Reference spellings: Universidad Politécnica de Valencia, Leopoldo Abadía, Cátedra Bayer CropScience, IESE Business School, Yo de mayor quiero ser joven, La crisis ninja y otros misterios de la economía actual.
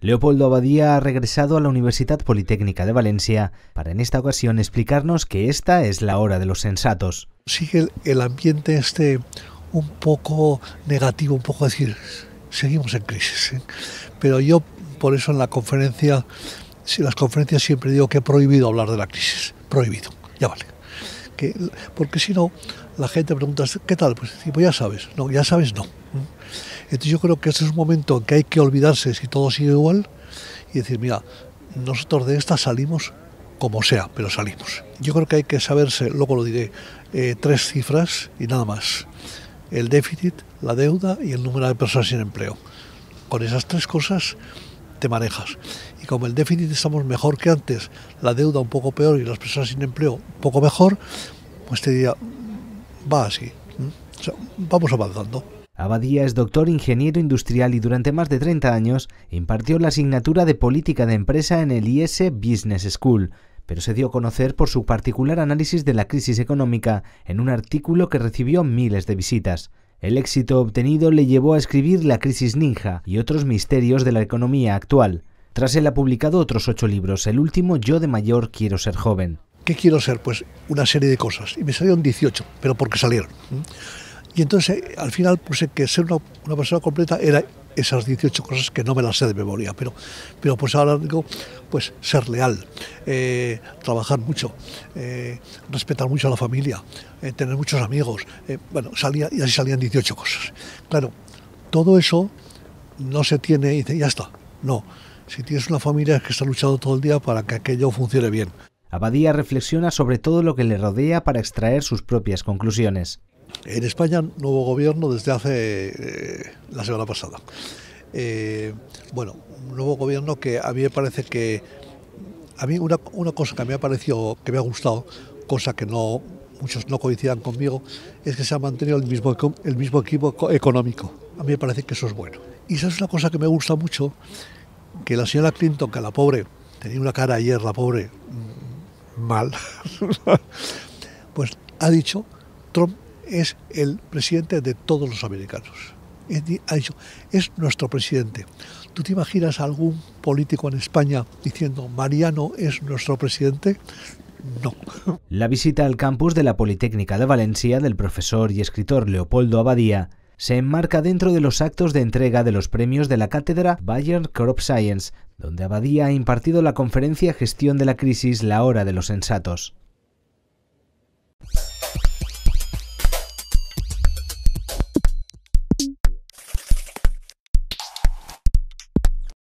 Leopoldo Abadía ha regresado a la Universidad Politécnica de Valencia para en esta ocasión explicarnos que esta es la hora de los sensatos. Sigue el ambiente un poco negativo, un poco decir, seguimos en crisis, ¿eh? Pero yo por eso en la conferencia, en las conferencias siempre digo que he prohibido hablar de la crisis, prohibido, ya vale. Porque si no, la gente pregunta, ¿qué tal? Pues ya sabes, no, ya sabes no. Entonces yo creo que este es un momento en que hay que olvidarse si todo sigue igual y decir, mira, nosotros de esta salimos como sea, pero salimos. Yo creo que hay que saberse, luego lo diré, 3 cifras y nada más. El déficit, la deuda y el número de personas sin empleo. Con esas 3 cosas te manejas. Y como el déficit estamos mejor que antes, la deuda un poco peor y las personas sin empleo un poco mejor, pues te diría, va así, o sea, vamos avanzando. Abadía es doctor ingeniero industrial y durante más de 30 años impartió la asignatura de Política de Empresa en el IESE Business School, pero se dio a conocer por su particular análisis de la crisis económica en un artículo que recibió miles de visitas. El éxito obtenido le llevó a escribir La crisis ninja y otros misterios de la economía actual. Tras él ha publicado otros 8 libros, el último Yo de mayor quiero ser joven. ¿Qué quiero ser? Pues una serie de cosas, y me salieron 18, pero porque salieron. Y entonces al final puse que ser una persona completa era esas 18 cosas que no me las sé de memoria, pero pues ahora digo, pues ser leal, trabajar mucho, respetar mucho a la familia, tener muchos amigos, bueno, salía, y así salían 18 cosas. Claro, todo eso no se tiene y dice, ya está, no, si tienes una familia es que está luchando todo el día para que aquello funcione bien. Abadía reflexiona sobre todo lo que le rodea para extraer sus propias conclusiones. En España, nuevo gobierno desde hace la semana pasada. Bueno, un nuevo gobierno que a mí me parece que... A mí una cosa que me ha parecido, que me ha gustado, cosa que no muchos no coincidan conmigo, es que se ha mantenido el mismo equipo económico. A mí me parece que eso es bueno. Y esa es una cosa que me gusta mucho, que la señora Clinton, que la pobre, tenía una cara ayer, la pobre, mal, pues ha dicho, Trump es el presidente de todos los americanos. Ha dicho, es nuestro presidente. ¿Tú te imaginas a algún político en España diciendo Mariano es nuestro presidente? No. La visita al campus de la Politécnica de Valencia del profesor y escritor Leopoldo Abadía se enmarca dentro de los actos de entrega de los premios de la Cátedra Bayer CropScience, donde Abadía ha impartido la conferencia Gestión de la crisis, la hora de los sensatos.